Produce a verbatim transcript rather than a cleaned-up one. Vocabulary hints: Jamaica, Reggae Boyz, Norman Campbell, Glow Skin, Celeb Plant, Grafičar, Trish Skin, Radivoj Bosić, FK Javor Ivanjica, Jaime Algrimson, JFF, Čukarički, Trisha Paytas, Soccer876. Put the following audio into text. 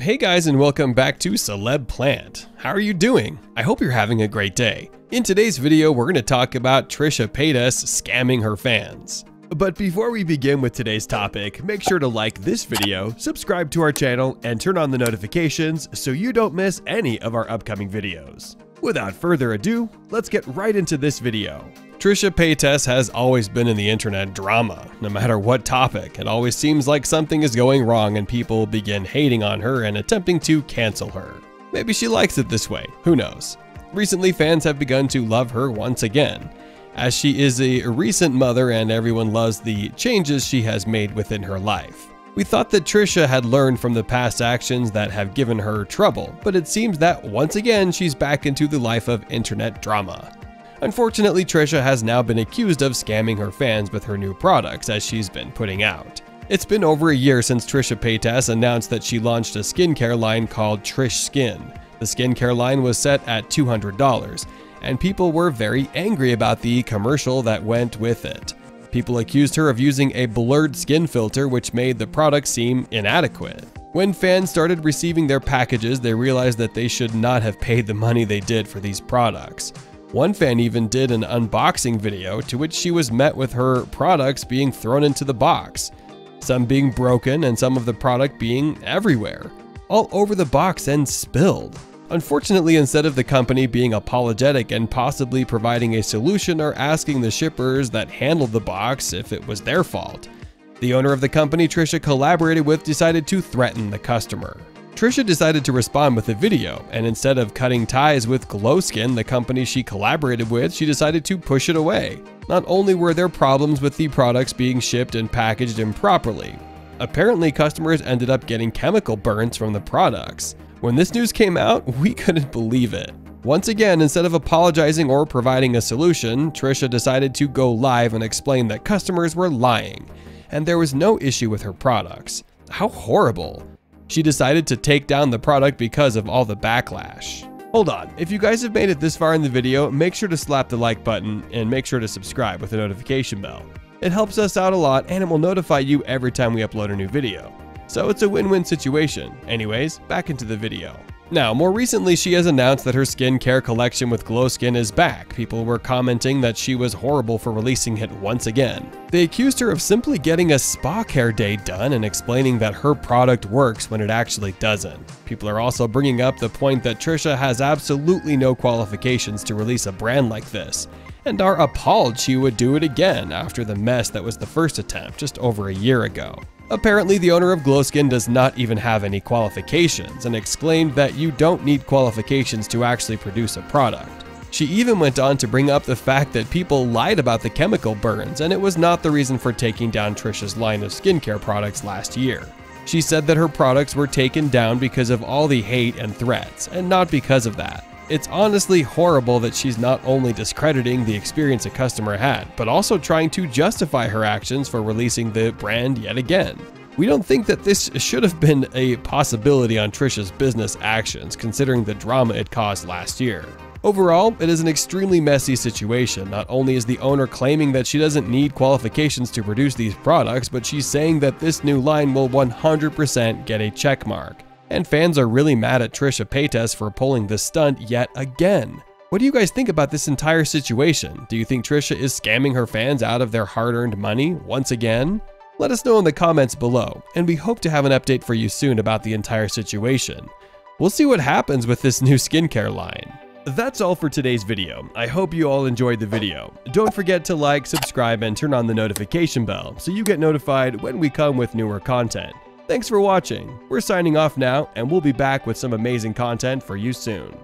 Hey guys, and welcome back to Celeb Plant. How are you doing? I hope you're having a great day. In today's video, we're going to talk about Trisha Paytas scamming her fans. But before we begin with today's topic, make sure to like this video, subscribe to our channel, and turn on the notifications so you don't miss any of our upcoming videos. Without further ado, let's get right into this video. Trisha Paytas has always been in the internet drama. No matter what topic, it always seems like something is going wrong and people begin hating on her and attempting to cancel her. Maybe she likes it this way, who knows. Recently, fans have begun to love her once again, as she is a recent mother and everyone loves the changes she has made within her life. We thought that Trisha had learned from the past actions that have given her trouble, but it seems that once again she's back into the life of internet drama. Unfortunately, Trisha has now been accused of scamming her fans with her new products as she's been putting out. It's been over a year since Trisha Paytas announced that she launched a skincare line called Trish Skin. The skincare line was set at two hundred dollars, and people were very angry about the commercial that went with it. People accused her of using a blurred skin filter, which made the product seem inadequate. When fans started receiving their packages, they realized that they should not have paid the money they did for these products. One fan even did an unboxing video to which she was met with her products being thrown into the box, some being broken and some of the product being everywhere, all over the box and spilled. Unfortunately, instead of the company being apologetic and possibly providing a solution or asking the shippers that handled the box if it was their fault, the owner of the company Trisha collaborated with decided to threaten the customer. Trisha decided to respond with a video, and instead of cutting ties with Glow Skin, the company she collaborated with, she decided to push it away. Not only were there problems with the products being shipped and packaged improperly, apparently customers ended up getting chemical burns from the products. When this news came out, we couldn't believe it. Once again, instead of apologizing or providing a solution, Trisha decided to go live and explain that customers were lying, and there was no issue with her products. How horrible. She decided to take down the product because of all the backlash. Hold on, if you guys have made it this far in the video, make sure to slap the like button and make sure to subscribe with the notification bell. It helps us out a lot and it will notify you every time we upload a new video. So it's a win-win situation. Anyways, back into the video. Now, more recently, she has announced that her skincare collection with Glow Skin is back. People were commenting that she was horrible for releasing it once again. They accused her of simply getting a spa care day done and explaining that her product works when it actually doesn't. People are also bringing up the point that Trisha has absolutely no qualifications to release a brand like this, and are appalled she would do it again after the mess that was the first attempt just over a year ago. Apparently, the owner of Glow Skin does not even have any qualifications and exclaimed that you don't need qualifications to actually produce a product. She even went on to bring up the fact that people lied about the chemical burns and it was not the reason for taking down Trisha's line of skincare products last year. She said that her products were taken down because of all the hate and threats, and not because of that. It's honestly horrible that she's not only discrediting the experience a customer had, but also trying to justify her actions for releasing the brand yet again. We don't think that this should have been a possibility on Trisha's business actions, considering the drama it caused last year. Overall, it is an extremely messy situation. Not only is the owner claiming that she doesn't need qualifications to produce these products, but she's saying that this new line will one hundred percent get a check mark. And fans are really mad at Trisha Paytas for pulling this stunt yet again. What do you guys think about this entire situation? Do you think Trisha is scamming her fans out of their hard-earned money once again? Let us know in the comments below, and we hope to have an update for you soon about the entire situation. We'll see what happens with this new skincare line. That's all for today's video. I hope you all enjoyed the video. Don't forget to like, subscribe, and turn on the notification bell so you get notified when we come with newer content. Thanks for watching. We're signing off now, and we'll be back with some amazing content for you soon.